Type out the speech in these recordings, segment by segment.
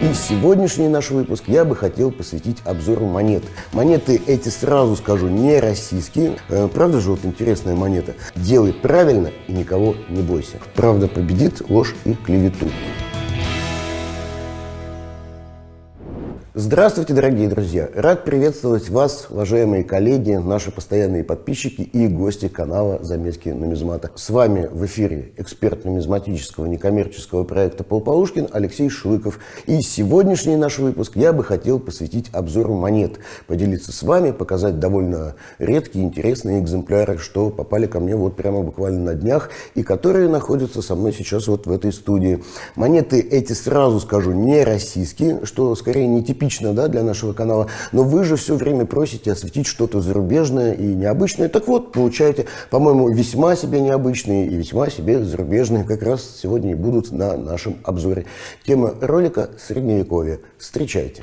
И сегодняшний наш выпуск я бы хотел посвятить обзору монет. Монеты эти, сразу скажу, не российские. Правда же, вот интересная монета. Делай правильно и никого не бойся. Правда победит ложь и клевету. Здравствуйте, дорогие друзья! Рад приветствовать вас, уважаемые коллеги, наши постоянные подписчики и гости канала «Заметки Нумизмата». С вами в эфире эксперт нумизматического некоммерческого проекта «Пол Полушкин» Алексей Шлыков. И сегодняшний наш выпуск я бы хотел посвятить обзору монет, поделиться с вами, показать довольно редкие, интересные экземпляры, что попали ко мне вот прямо буквально на днях и которые находятся со мной сейчас вот в этой студии. Монеты эти, сразу скажу, не российские, что скорее не типично, да, для нашего канала, но вы же все время просите осветить что-то зарубежное и необычное. Так вот, получаете, по-моему, весьма себе необычные и весьма себе зарубежные, как раз сегодня и будут на нашем обзоре. Тема ролика – Средневековье. Встречайте!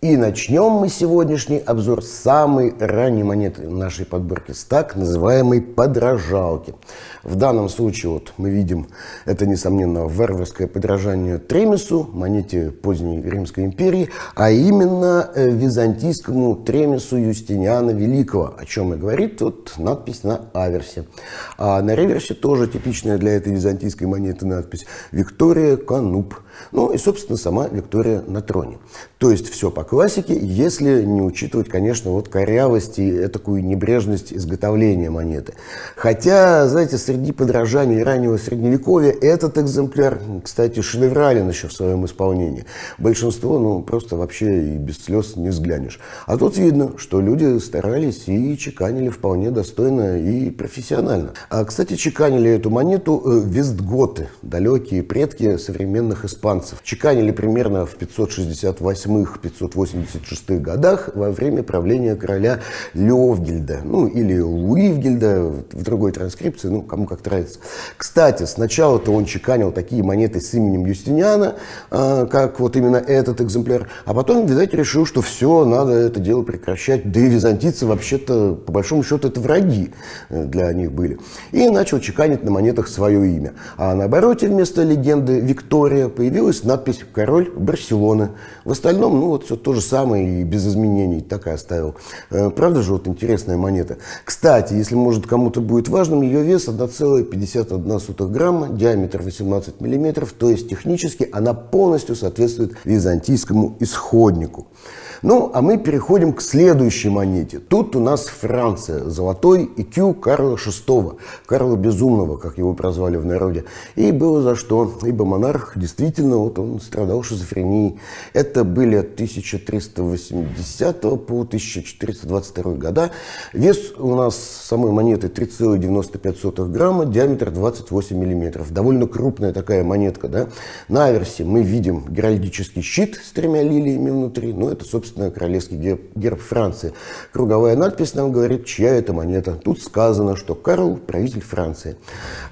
И начнем мы сегодняшний обзор с самой ранней монеты нашей подборки, с так называемой подражалки. В данном случае вот мы видим это, несомненно, варварское подражание Тремесу, монете поздней Римской империи, а именно византийскому Тремесу Юстиниана Великого, о чем и говорит вот надпись на аверсе. А на реверсе тоже типичная для этой византийской монеты надпись «Виктория Кануб». Ну и, собственно, сама Виктория на троне. То есть все по классике, если не учитывать, конечно, вот корявость и такую небрежность изготовления монеты. Хотя, знаете, среди подражаний раннего средневековья этот экземпляр, кстати, шедеврален еще в своем исполнении. Большинство, ну, просто вообще и без слез не взглянешь. А тут видно, что люди старались и чеканили вполне достойно и профессионально. А, кстати, чеканили эту монету вестготы, далекие предки современных исполнителей. Чеканили примерно в 568-586 годах во время правления короля Левгильда, ну или Луивгильда, в другой транскрипции, ну кому как нравится. Кстати, сначала-то он чеканил такие монеты с именем Юстиниана, как вот именно этот экземпляр, а потом, видать, решил, что все, надо это дело прекращать, да и византийцы вообще-то, по большому счету, это враги для них были. И начал чеканить на монетах свое имя. А на обороте вместо легенды Виктория появилась надпись «Король Барселоны». В остальном, ну вот все то же самое и без изменений, так и оставил. Правда же, вот интересная монета. Кстати, если, может, кому-то будет важным, ее вес 1,51 грамма, диаметр 18 миллиметров, то есть технически она полностью соответствует византийскому исходнику. Ну, а мы переходим к следующей монете. Тут у нас Франция, золотой икю Карла VI, Карла Безумного, как его прозвали в народе. И было за что, ибо монарх действительно вот он страдал шизофренией. Это были от 1380 по 1422 года. Вес у нас самой монеты 3,95 грамма, диаметр 28 миллиметров. Довольно крупная такая монетка, да? На аверсе мы видим геральдический щит с тремя лилиями внутри. Ну, это, собственно, королевский герб Франции. Круговая надпись нам говорит, чья это монета. Тут сказано, что Карл – правитель Франции.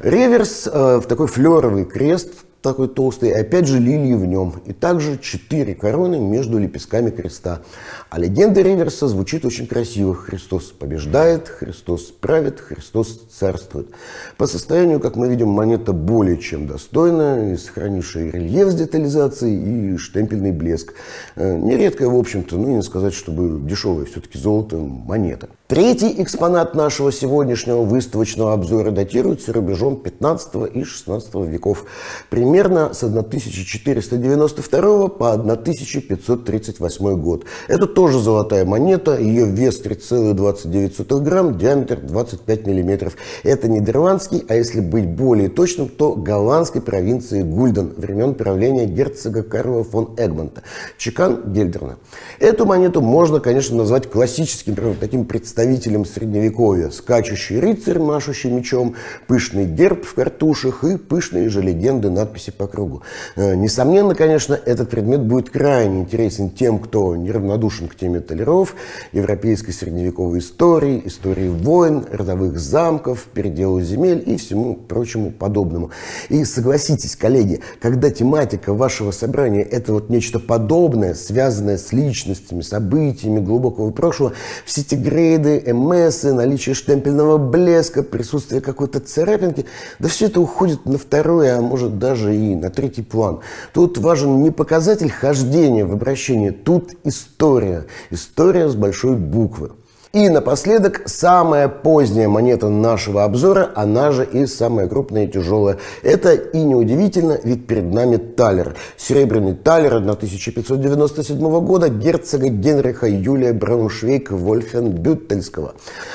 Реверс в такой флеровый крест, такой толстый, и опять же лилии в нем, и также 4 короны между лепестками креста. А легенда реверса звучит очень красиво: Христос побеждает, Христос правит, Христос царствует. По состоянию, как мы видим, монета более чем достойная, сохранившая рельеф с детализацией и штемпельный блеск. Нередкая, в общем-то, ну и не сказать, чтобы дешевая, все-таки золото монета. Третий экспонат нашего сегодняшнего выставочного обзора датируется рубежом 15 и 16 веков, примерно с 1492 по 1538 год. Это тоже золотая монета, ее вес 3,29 грамм, диаметр 25 миллиметров. Это нидерландский, а если быть более точным, то голландской провинции Гульден времен правления герцога Карла фон Эгмонта, чекан Гельдерна. Эту монету можно, конечно, назвать классическим, прям таким представителем средневековья: скачущий рыцарь, машущий мечом, пышный герб в картушах и пышные же легенды, надписи записи по кругу. Несомненно, конечно, этот предмет будет крайне интересен тем, кто неравнодушен к теме талеров, европейской средневековой истории, истории войн, родовых замков, передела земель и всему прочему подобному. И согласитесь, коллеги, когда тематика вашего собрания — это вот нечто подобное, связанное с личностями, событиями глубокого прошлого, все эти грейды, эмэсы, наличие штемпельного блеска, присутствие какой-то царапинки, да все это уходит на второй, а может даже и на третий план. Тут важен не показатель хождения в обращении, тут история. История с большой буквы. И напоследок, самая поздняя монета нашего обзора, она же и самая крупная и тяжелая. Это и неудивительно, ведь перед нами талер. Серебряный талер 1597 года герцога Генриха Юлия Брауншвейг-Вольфенбюттельского.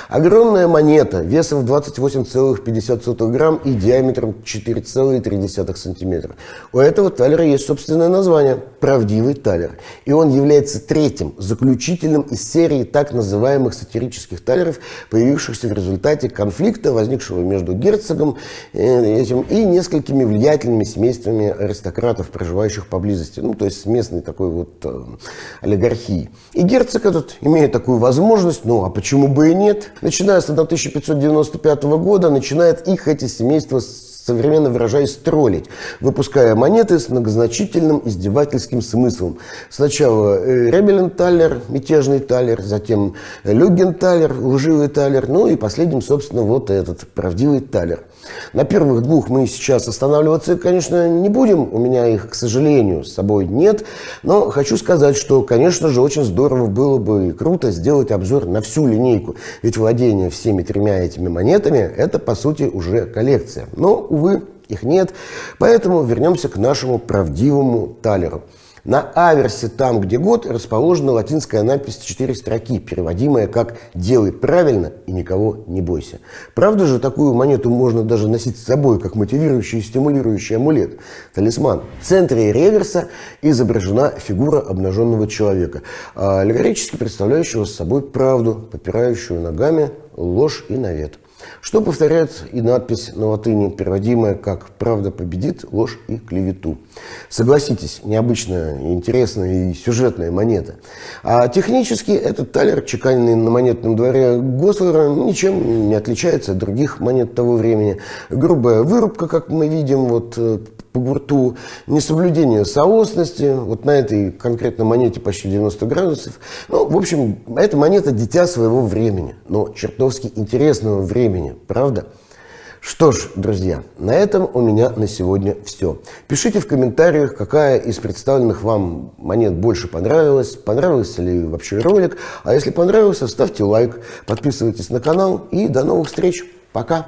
Огромная монета весом 28,50 грамм и диаметром 4,3 сантиметра. У этого талера есть собственное название – «Правдивый талер». И он является третьим, заключительным из серии так называемых сатирических талеров, появившихся в результате конфликта, возникшего между герцогом и несколькими влиятельными семействами аристократов, проживающих поблизости, ну, то есть местной такой вот олигархии. И герцог этот, имея такую возможность, ну, а почему бы и нет, начиная с 1595 года, начинает их эти семейства, современно выражаясь, троллить, выпуская монеты с многозначительным издевательским смыслом. Сначала Ребелен талер, мятежный талер, затем Люген талер, лживый талер, ну и последним, собственно, вот этот правдивый талер. На первых двух мы сейчас останавливаться, конечно, не будем, у меня их, к сожалению, с собой нет, но хочу сказать, что, конечно же, очень здорово было бы и круто сделать обзор на всю линейку, ведь владение всеми тремя этими монетами – это, по сути, уже коллекция. Но, увы, их нет, поэтому вернемся к нашему правдивому талеру. На аверсе, там, где год, расположена латинская надпись в 4 строки, переводимая как «делай правильно и никого не бойся». Правда же, такую монету можно даже носить с собой, как мотивирующий и стимулирующий амулет, талисман. В центре реверса изображена фигура обнаженного человека, аллегорически представляющего собой правду, попирающую ногами ложь и навет. Что повторяет и надпись на латыни, переводимая как «правда победит ложь и клевету». Согласитесь, необычная, интересная и сюжетная монета. А технически этот талер, чеканенный на монетном дворе Гослера, ничем не отличается от других монет того времени. Грубая вырубка, как мы видим, вот по гурту, несоблюдение соосности, вот на этой конкретной монете почти 90 градусов. Ну, в общем, эта монета дитя своего времени, но чертовски интересного времени, правда? Что ж, друзья, на этом у меня на сегодня все. Пишите в комментариях, какая из представленных вам монет больше понравилась, понравился ли вообще ролик, а если понравился, ставьте лайк, подписывайтесь на канал и до новых встреч, пока!